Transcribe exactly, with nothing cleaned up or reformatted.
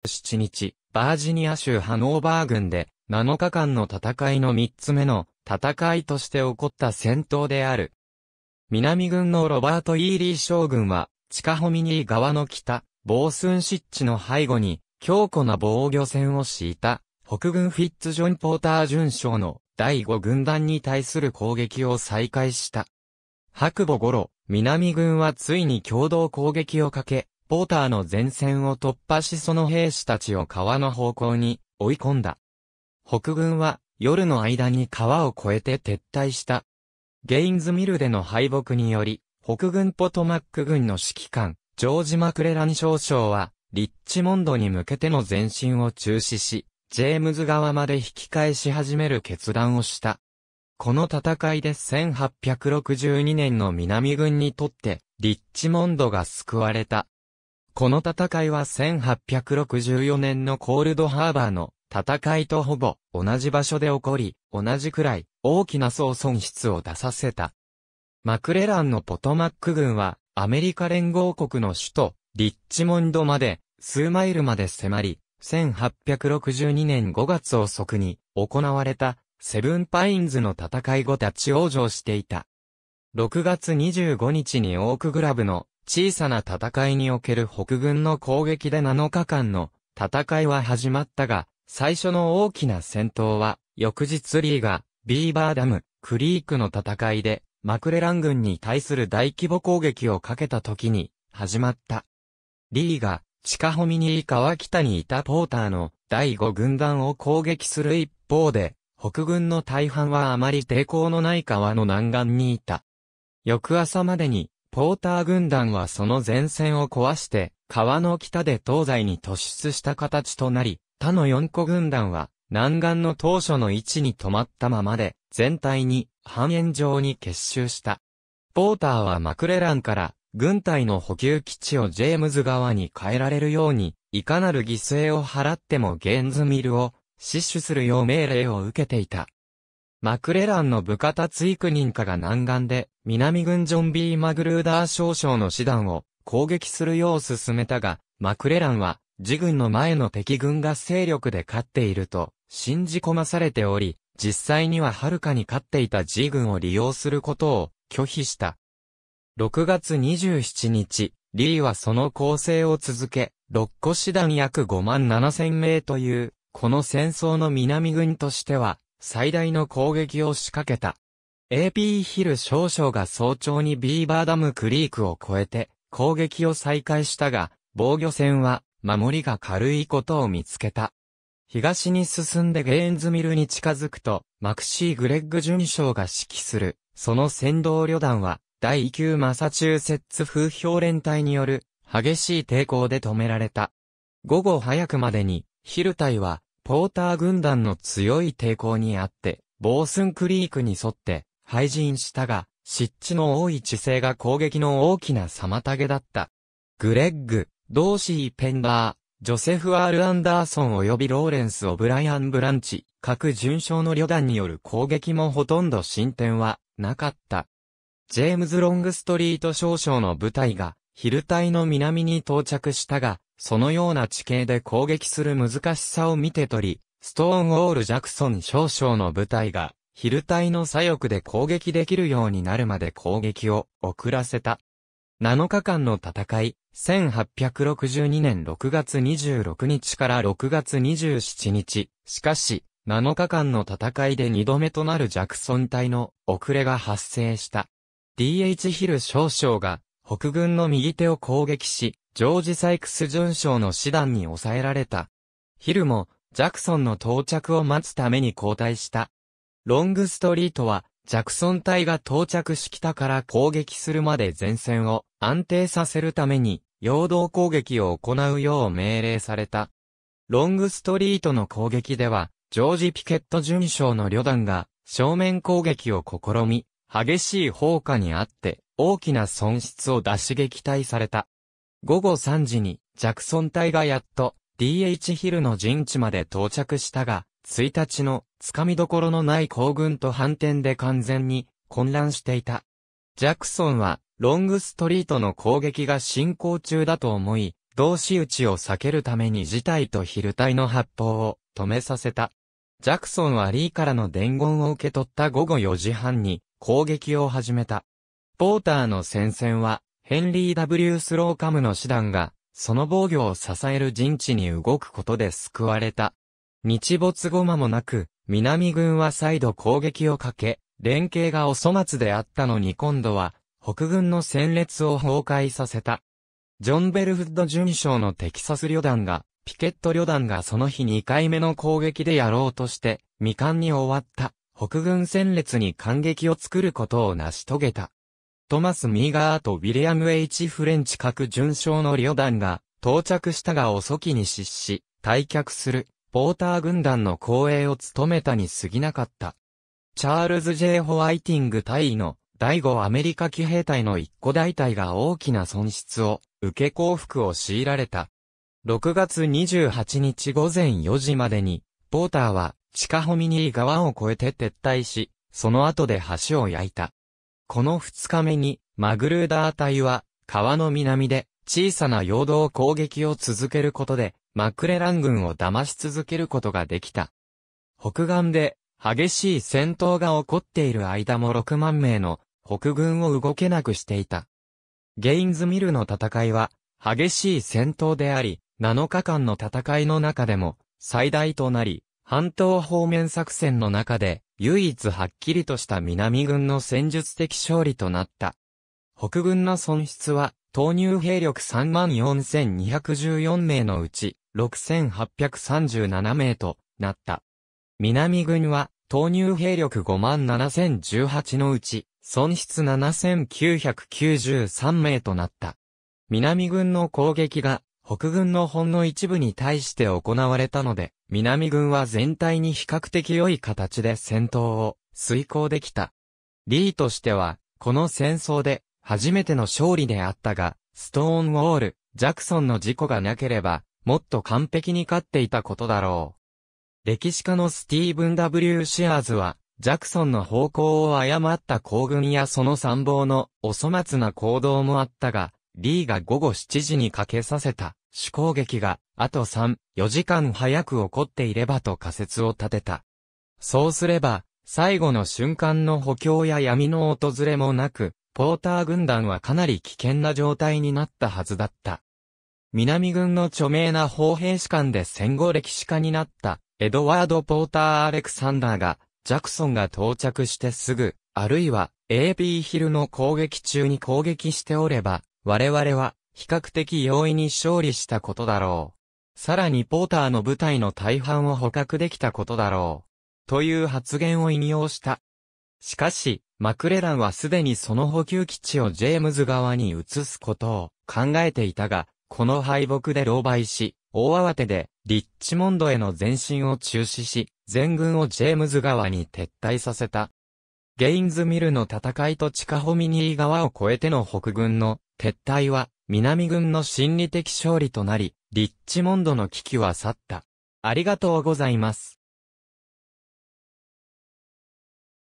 じゅうしちにち、バージニア州ハノーバー郡で、なのかかんの戦いのみっつめの戦いとして起こった戦闘である。南軍のロバート・イーリー将軍は、チカホミニー側の北、ボースン湿地の背後に、強固な防御線を敷いた、北軍フィッツジョン・ポーター准将のだいごぐんだんに対する攻撃を再開した。白母頃、南軍はついに共同攻撃をかけ、ポーターの前線を突破しその兵士たちを川の方向に追い込んだ。北軍は夜の間に川を越えて撤退した。ゲインズミルでの敗北により、北軍ポトマック軍の指揮官、ジョージ・マクレラニ少将は、リッチモンドに向けての前進を中止し、ジェームズ川まで引き返し始める決断をした。この戦いでせんはっぴゃくろくじゅうにねんの南軍にとって、リッチモンドが救われた。この戦いはせんはっぴゃくろくじゅうよねんのコールドハーバーの戦いとほぼ同じ場所で起こり、同じくらい大きな総損失を出させた。マクレランのポトマック軍はアメリカ連合国の首都リッチモンドまで数マイルまで迫り、せんはっぴゃくろくじゅうにねんごがつ遅くに行われたセブンパインズの戦い後立ち往生していた。ろくがつにじゅうごにちにオークグラブの小さな戦いにおける北軍の攻撃でなのかかんの戦いは始まったが、最初の大きな戦闘は、翌日リーがビーバーダム、クリークの戦いで、マクレラン軍に対する大規模攻撃をかけた時に始まった。リーが、チカホミニー川北にいたポーターのだいごぐんだんを攻撃する一方で、北軍の大半はあまり抵抗のない川の南岸にいた。翌朝までに、ポーター軍団はその前線を壊して、川の北で東西に突出した形となり、他のよんこぐんだんは、南岸の当初の位置に止まったままで、全体に、半円状に結集した。ポーターはマクレランから、軍隊の補給基地をジェームズ川に変えられるように、いかなる犠牲を払ってもゲインズミルを、死守するよう命令を受けていた。マクレランの部下たち幾人かが南岸で、南軍ジョン ビー マグルーダー少将の師団を攻撃するよう進めたが、マクレランは、自軍の前の敵軍が勢力で勝っていると、信じ込まされており、実際にははるかに勝っていた G 軍を利用することを拒否した。ろくがつにじゅうしちにち、リーはその攻勢を続け、ろっこしだん約ごまんななせんめいという、この戦争の南軍としては、最大の攻撃を仕掛けた。エーピー ヒル少将が早朝にビーバーダムクリークを越えて攻撃を再開したが、防御線は守りが軽いことを見つけた。東に進んでゲインズミルに近づくと、マクシー・グレッグ准将が指揮する、その先導旅団は、だいきゅうマサチューセッツ風評連隊による激しい抵抗で止められた。午後早くまでに、ヒル隊は、ポーター軍団の強い抵抗にあって、ボースンクリークに沿って廃陣したが、湿地の多い地勢が攻撃の大きな妨げだった。グレッグ、ドーシー・ペンダー、ジョセフ・アール アンダーソン及びローレンス・オブライアン・ブランチ、各准将の旅団による攻撃もほとんど進展はなかった。ジェームズ・ロングストリート少将の部隊が、ヒル隊の南に到着したが、そのような地形で攻撃する難しさを見て取り、ストーンウォール・ジャクソン少将の部隊が、ヒル隊の左翼で攻撃できるようになるまで攻撃を遅らせた。なのかかんの戦い、せんはっぴゃくろくじゅうにねんろくがつにじゅうろくにちからろくがつにじゅうしちにち、しかし、なのかかんの戦いでにどめとなるジャクソン隊の遅れが発生した。ディーエイチ ヒル少将が、北軍の右手を攻撃し、ジョージ・サイクス准将の師団に抑えられた。ヒルも、ジャクソンの到着を待つために後退した。ロングストリートは、ジャクソン隊が到着し北から攻撃するまで前線を安定させるために、陽動攻撃を行うよう命令された。ロングストリートの攻撃では、ジョージ・ピケット准将の旅団が、正面攻撃を試み、激しい砲火にあって、大きな損失を出し撃退された。ごごさんじに、ジャクソン隊がやっと、ディーエイチ ヒルの陣地まで到着したが、ついたちの、つかみどころのない行軍と反転で完全に、混乱していた。ジャクソンは、ロングストリートの攻撃が進行中だと思い、同士討ちを避けるために自隊とヒル隊の発砲を止めさせた。ジャクソンはリーからの伝言を受け取ったごごよじはんに攻撃を始めた。ポーターの戦線はヘンリー・ W ・スローカムの師団がその防御を支える陣地に動くことで救われた。日没後間もなく、南軍は再度攻撃をかけ、連携がお粗末であったのに今度は、北軍の戦列を崩壊させた。ジョン・ベルフッド准将のテキサス旅団が、ピケット旅団がその日にかいめの攻撃でやろうとして、未完に終わった、北軍戦列に間隙を作ることを成し遂げた。トマス・ミーガーとウィリアム・エイチ・フレンチ各准将の旅団が、到着したが遅きに失し、退却する。ポーター軍団の後衛を務めたに過ぎなかった。チャールズ・ジェイ・ホワイティング大尉のだいごアメリカ騎兵隊のいっこ大隊が大きな損失を受け降伏を強いられた。ろくがつにじゅうはちにちごぜんよじまでに、ポーターはチカホミニー川を越えて撤退し、その後で橋を焼いた。このふつかめに、マグルーダー隊は川の南で小さな陽動攻撃を続けることで、マクレラン軍を騙し続けることができた。北岸で激しい戦闘が起こっている間もろくまんめいの北軍を動けなくしていた。ゲインズミルの戦いは激しい戦闘であり、なのかかんの戦いの中でも最大となり、半島方面作戦の中で唯一はっきりとした南軍の戦術的勝利となった。北軍の損失は投入兵力 さんまんよんせんにひゃくじゅうよんめいのうち、ろくせんはっぴゃくさんじゅうななめいとなった。南軍は投入兵力 ごまんななせんじゅうはち のうち損失 ななせんきゅうひゃくきゅうじゅうさんめいとなった。南軍の攻撃が北軍のほんの一部に対して行われたので、南軍は全体に比較的良い形で戦闘を遂行できた。リーとしてはこの戦争で初めての勝利であったが、ストーンウォール、ジャクソンの事故がなければ、もっと完璧に勝っていたことだろう。歴史家のスティーブン・ダブリュー・シアーズは、ジャクソンの方向を誤った行軍やその参謀のお粗末な行動もあったが、リーがごごしちじにかけさせた主攻撃が、あとさん、よじかん早く起こっていればと仮説を立てた。そうすれば、最後の瞬間の補強や闇の訪れもなく、ポーター軍団はかなり危険な状態になったはずだった。南軍の著名な砲兵士官で戦後歴史家になったエドワード・ポーター・アレクサンダーが、ジャクソンが到着してすぐ、あるいは エーピー ヒルの攻撃中に攻撃しておれば、我々は比較的容易に勝利したことだろう。さらにポーターの部隊の大半を捕獲できたことだろう。という発言を引用した。しかし、マクレランはすでにその補給基地をジェームズ川に移すことを考えていたが、この敗北で狼狽し、大慌てで、リッチモンドへの前進を中止し、全軍をジェームズ川に撤退させた。ゲインズミルの戦いとチカホミニー川を越えての北軍の撤退は、南軍の心理的勝利となり、リッチモンドの危機は去った。ありがとうございます。